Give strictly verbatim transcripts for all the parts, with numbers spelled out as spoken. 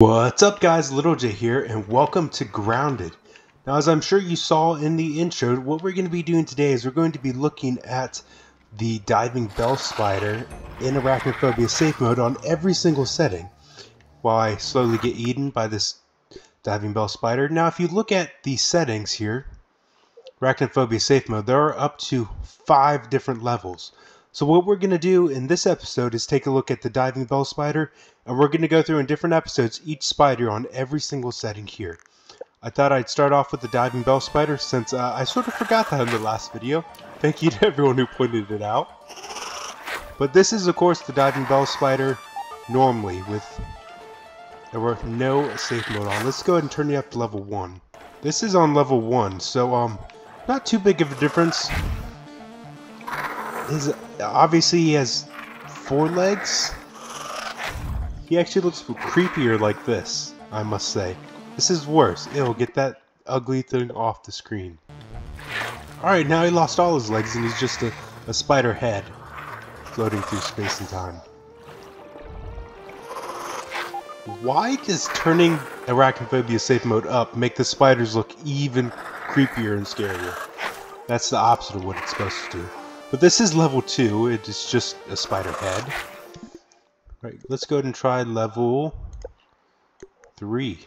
What's up guys, Little J here and welcome to Grounded. Now as I'm sure you saw in the intro, what we're going to be doing today is we're going to be looking at the Diving Bell Spider in Arachnophobia Safe Mode on every single setting while I slowly get eaten by this Diving Bell Spider. Now if you look at the settings here, Arachnophobia Safe Mode, there are up to five different levels. So what we're going to do in this episode is take a look at the Diving Bell Spider, and we're going to go through in different episodes each spider on every single setting here. I thought I'd start off with the Diving Bell Spider since uh, I sort of forgot that in the last video. Thank you to everyone who pointed it out. But this is of course the Diving Bell Spider normally with there were no safe mode on. Let's go ahead and turn it up to level one. This is on level one, so um, not too big of a difference. His, obviously he has four legs. He actually looks creepier like this, I must say. This is worse. It'll get that ugly thing off the screen. Alright, now he lost all his legs and he's just a, a spider head floating through space and time. Why does turning Arachnophobia Safe Mode up make the spiders look even creepier and scarier? That's the opposite of what it's supposed to do. But this is level two, it is just a spider head. Alright, let's go ahead and try level three.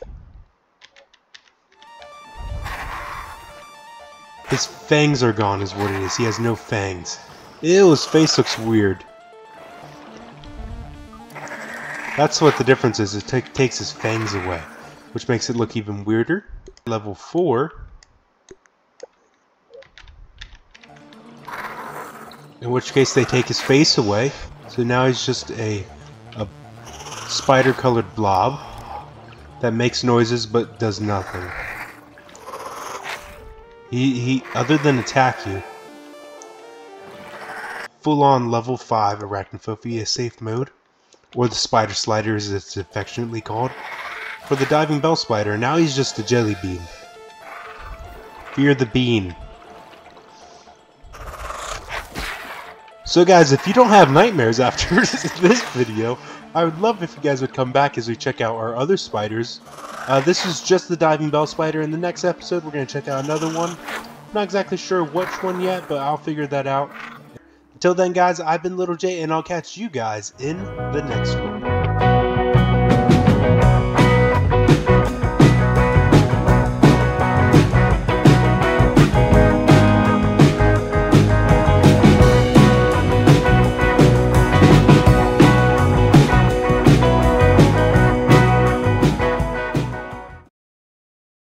His fangs are gone is what it is, he has no fangs. Ew, his face looks weird. That's what the difference is, it takes his fangs away, which makes it look even weirder. Level four. In which case they take his face away, so now he's just a, a spider-colored blob that makes noises but does nothing. He, he other than attack you, full-on level five Arachnophobia Safe Mode, or the Spider Slider as it's affectionately called, for the Diving Bell Spider. Now he's just a jelly bean. Fear the bean. So guys, if you don't have nightmares after this video, I would love if you guys would come back as we check out our other spiders. Uh, this is just the Diving Bell Spider. In the next episode, we're going to check out another one. I'm not exactly sure which one yet, but I'll figure that out. Until then, guys, I've been Little J, and I'll catch you guys in the next one.